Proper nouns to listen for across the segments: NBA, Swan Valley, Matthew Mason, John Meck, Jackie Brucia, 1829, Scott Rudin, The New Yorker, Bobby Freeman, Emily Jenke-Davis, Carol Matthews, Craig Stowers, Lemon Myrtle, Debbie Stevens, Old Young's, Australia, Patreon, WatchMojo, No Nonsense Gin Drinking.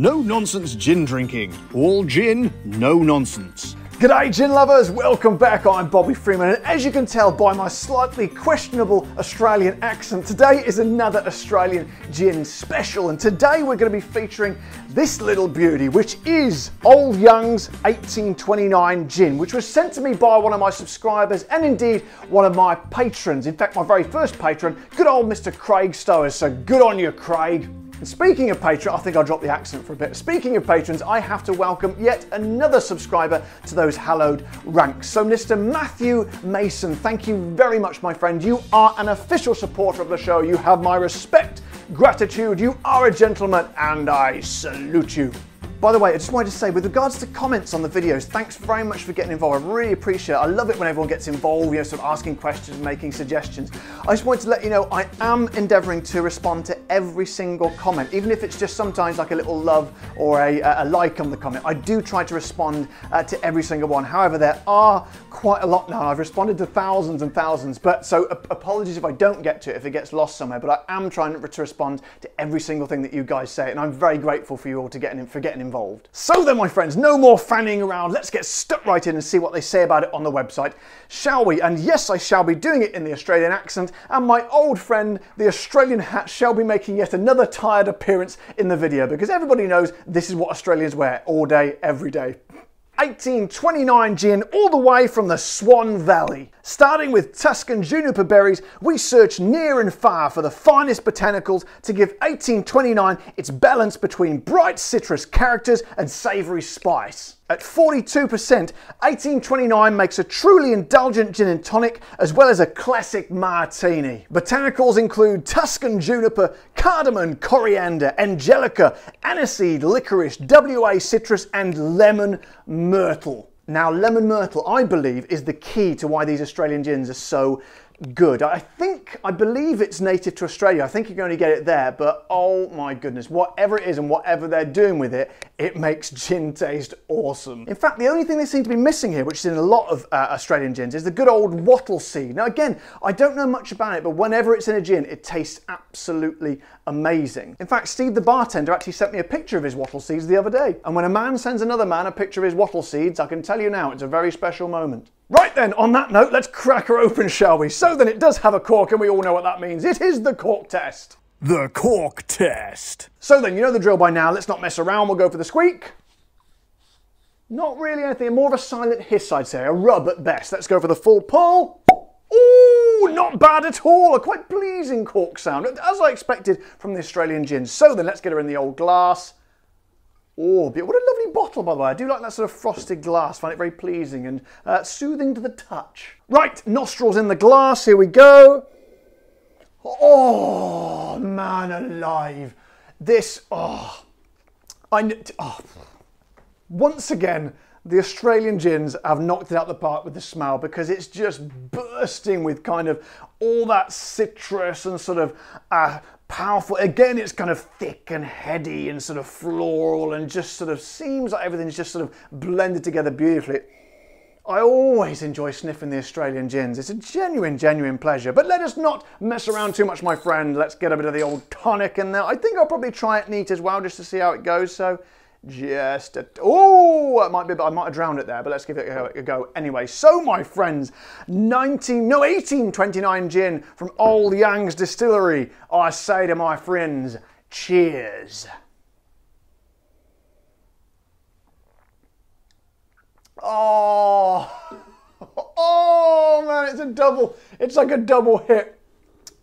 No Nonsense Gin Drinking. All gin, no nonsense. G'day gin lovers, welcome back. I'm Bobby Freeman, and as you can tell by my slightly questionable Australian accent, today is another Australian gin special, and today we're going to be featuring this little beauty, which is Old Young's 1829 gin, which was sent to me by one of my subscribers and indeed one of my patrons. In fact, my very first patron, good old Mr. Craig Stowers, so good on you, Craig. And speaking of patrons, I think I dropped the accent for a bit. Speaking of patrons, I have to welcome yet another subscriber to those hallowed ranks. So Mr. Matthew Mason, thank you very much, my friend. You are an official supporter of the show. You have my respect, gratitude. You are a gentleman, and I salute you. By the way, I just wanted to say, with regards to comments on the videos, thanks very much for getting involved. I really appreciate it. I love it when everyone gets involved, you know, sort of asking questions, making suggestions. I just wanted to let you know I am endeavouring to respond to every single comment, even if it's just sometimes like a little love or a like on the comment. I do try to respond to every single one. However, there are quite a lot now. I've responded to thousands and thousands, but so apologies if I don't get to it, if it gets lost somewhere, but I am trying to respond to every single thing that you guys say, and I'm very grateful for you all for getting involved. So then, my friends, no more fanning around. Let's get stuck right in and see what they say about it on the website, shall we? And yes, I shall be doing it in the Australian accent, and my old friend, the Australian hat, shall be making yet another tired appearance in the video, because everybody knows this is what Australians wear all day, every day. 1829 gin, all the way from the Swan Valley. Starting with Tuscan juniper berries, we search near and far for the finest botanicals to give 1829 its balance between bright citrus characters and savoury spice. At 42%, 1829 makes a truly indulgent gin and tonic, as well as a classic martini. Botanicals include Tuscan juniper, cardamom, coriander, angelica, aniseed, licorice, WA citrus, and lemon myrtle. Now, lemon myrtle, I believe, is the key to why these Australian gins are so good. I believe it's native to Australia. I think you can only get it there, but oh my goodness, whatever it is and whatever they're doing with it, it makes gin taste awesome. In fact, the only thing they seem to be missing here, which is in a lot of Australian gins, is the good old wattle seed. Now again, I don't know much about it, but whenever it's in a gin, it tastes absolutely amazing. In fact, Steve the bartender actually sent me a picture of his wattle seeds the other day. And when a man sends another man a picture of his wattle seeds, I can tell you now, it's a very special moment. Right then, on that note, let's crack her open, shall we? So then, it does have a cork, and we all know what that means. It is the cork test. The cork test. So then, you know the drill by now. Let's not mess around. We'll go for the squeak. Not really anything. More of a silent hiss, I'd say. A rub at best. Let's go for the full pull. Ooh, not bad at all. A quite pleasing cork sound, as I expected from the Australian gin. So then, let's get her in the old glass. Oh, what a lovely bottle, by the way. I do like that sort of frosted glass. Find it very pleasing and soothing to the touch. Right, nostrils in the glass. Here we go. Oh, man alive. This, Once again, the Australian gins have knocked it out the park with the smell, because it's just bursting with kind of all that citrus and sort of powerful. Again, it's kind of thick and heady and sort of floral, and just sort of seems like everything's just sort of blended together beautifully. I always enjoy sniffing the Australian gins. It's a genuine, genuine pleasure. But let us not mess around too much, my friend. Let's get a bit of the old tonic in there. I think I'll probably try it neat as well, just to see how it goes. So just a, oh, it might be, but I might have drowned it there, but let's give it a go anyway. So my friends, 1829 gin from Old Young's Distillery. I say to my friends, cheers. Oh man, it's a double, it's like a double hit.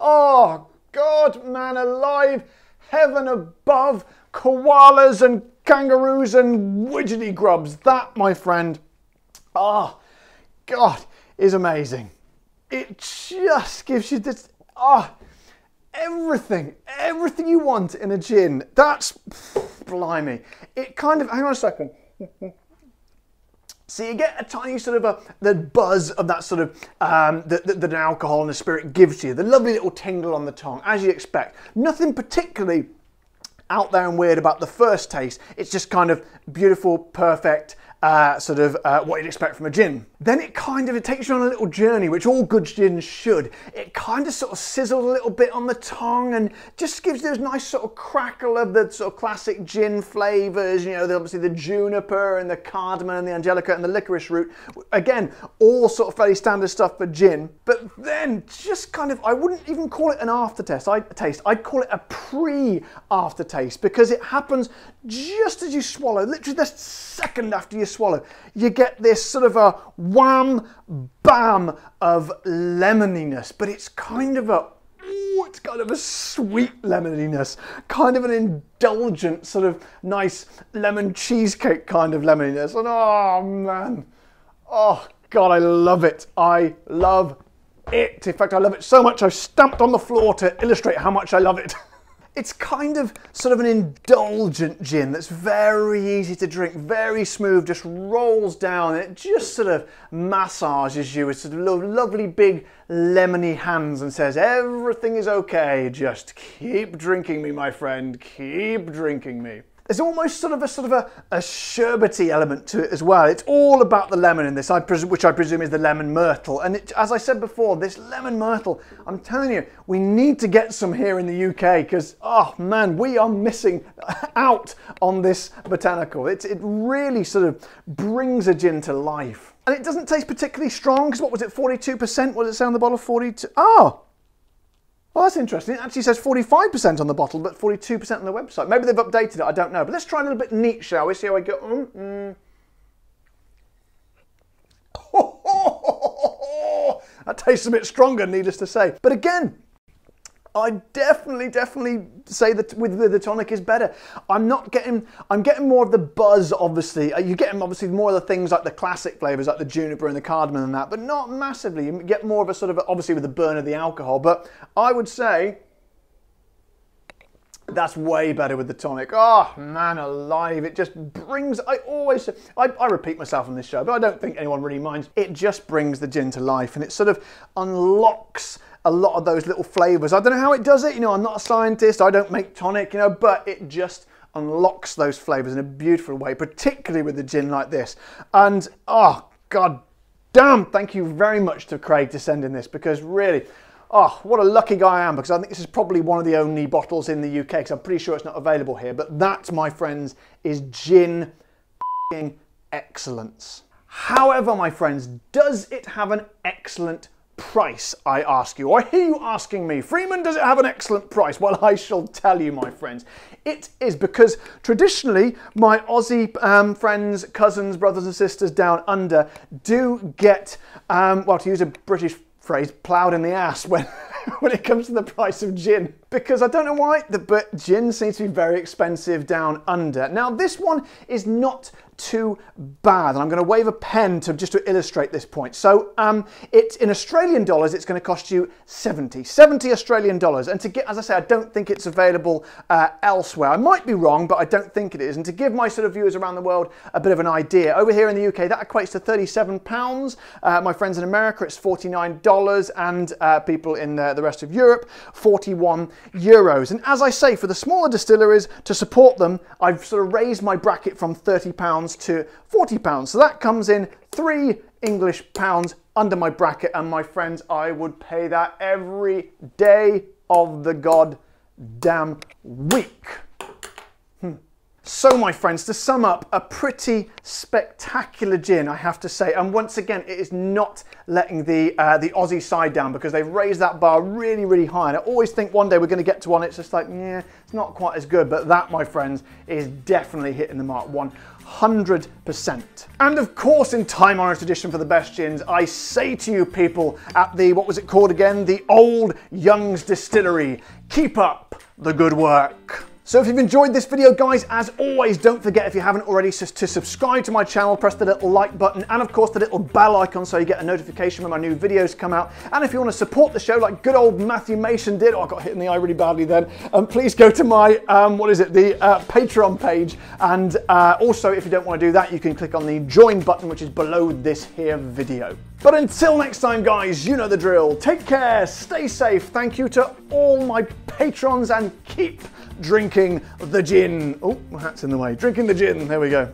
Oh God, man alive, heaven above, koalas and kangaroos and widgety grubs. That, my friend, God, is amazing. It just gives you this, everything you want in a gin. That's, blimey. It kind of, hang on a second. So you get a tiny sort of the buzz of that sort of, that alcohol and the spirit gives you. The lovely little tingle on the tongue, as you expect. Nothing particularly out there and weird about the first taste. It's just kind of beautiful, perfect, what you'd expect from a gin. Then it takes you on a little journey, which all good gins should. It kind of sort of sizzles a little bit on the tongue and just gives this nice sort of crackle of the sort of classic gin flavours, you know, obviously the juniper and the cardamom and the angelica and the licorice root. Again, all sort of fairly standard stuff for gin, but then just kind of, I wouldn't even call it an aftertaste, I'd call it a pre-aftertaste, because it happens just as you swallow, literally the second after you swallow, you get this sort of a wham bam of lemoniness, but it's kind of a sweet lemoniness, kind of an indulgent sort of nice lemon cheesecake kind of lemoniness. And oh man, oh god, I love it. I love it. In fact, I love it so much I've stamped on the floor to illustrate how much I love it. It's kind of sort of an indulgent gin that's very easy to drink, very smooth, just rolls down, and it just sort of massages you with sort of lovely big lemony hands and says, everything is okay, just keep drinking me, my friend, keep drinking me. There's almost sort of a sherbety element to it as well. It's all about the lemon in this, which I presume is the lemon myrtle. And it, as I said before, this lemon myrtle, I'm telling you, we need to get some here in the UK because, oh man, we are missing out on this botanical. It really sort of brings a gin to life. And it doesn't taste particularly strong because what was it, 42%? What does it say on the bottle? 42, oh! Well, that's interesting. It actually says 45% on the bottle, but 42% on the website. Maybe they've updated it, I don't know. But let's try a little bit neat, shall we? See how I go. That tastes a bit stronger, needless to say. But again, I definitely say that with the tonic is better. I'm getting more of the buzz, obviously. You're getting obviously more of the things like the classic flavors, like the juniper and the cardamom and that, but not massively. You get more of a sort of, obviously with the burn of the alcohol, but I would say that's way better with the tonic. Oh man alive, it just brings, I repeat myself on this show, but I don't think anyone really minds. It just brings the gin to life and it sort of unlocks a lot of those little flavors. I don't know how it does it, you know, I'm not a scientist, I don't make tonic, you know, but it just unlocks those flavors in a beautiful way, particularly with a gin like this. And oh god damn, thank you very much to Craig to send in this, because really, oh, what a lucky guy I am, because I think this is probably one of the only bottles in the UK, because I'm pretty sure it's not available here, but that, my friends, is gin f***ing excellence. However, my friends, does it have an excellent price, I ask you, or I hear you asking me, Freeman, does it have an excellent price? Well, I shall tell you, my friends. It is, because traditionally my Aussie friends, cousins, brothers and sisters down under do get, well, to use a British phrase, ploughed in the ass when it comes to the price of gin. Because I don't know why, but gin seems to be very expensive down under. Now this one is not too bad, and I'm going to wave a pen just to illustrate this point. So it's in Australian dollars, it's going to cost you 70 Australian dollars. And to get, as I say, I don't think it's available elsewhere. I might be wrong, but I don't think it is. And to give my sort of viewers around the world a bit of an idea, over here in the UK that equates to £37. My friends in America, it's $49, and people in the rest of Europe, €41. And as I say, for the smaller distilleries, to support them, I've sort of raised my bracket from £30 to £40. So that comes in £3 under my bracket. And my friends, I would pay that every day of the goddamn week. So my friends, to sum up, a pretty spectacular gin, I have to say. And once again, it is not letting the Aussie side down, because they've raised that bar really, really high. And I always think one day we're going to get to one, it's just like, yeah, it's not quite as good. But that, my friends, is definitely hitting the mark 100%. And of course, in time-honored tradition for the best gins, I say to you people at the, what was it called again? The Old Young's Distillery, keep up the good work. So if you've enjoyed this video, guys, as always, don't forget, if you haven't already, to subscribe to my channel, press the little like button, and of course the little bell icon so you get a notification when my new videos come out. And if you want to support the show like good old Matthew Mason did, oh, I got hit in the eye really badly then, please go to my, Patreon page. And also, if you don't want to do that, you can click on the join button, which is below this here video. But until next time, guys, you know the drill. Take care, stay safe. Thank you to all my patrons, and keep drinking the gin. Oh, my hat's in the way. Drinking the gin, there we go.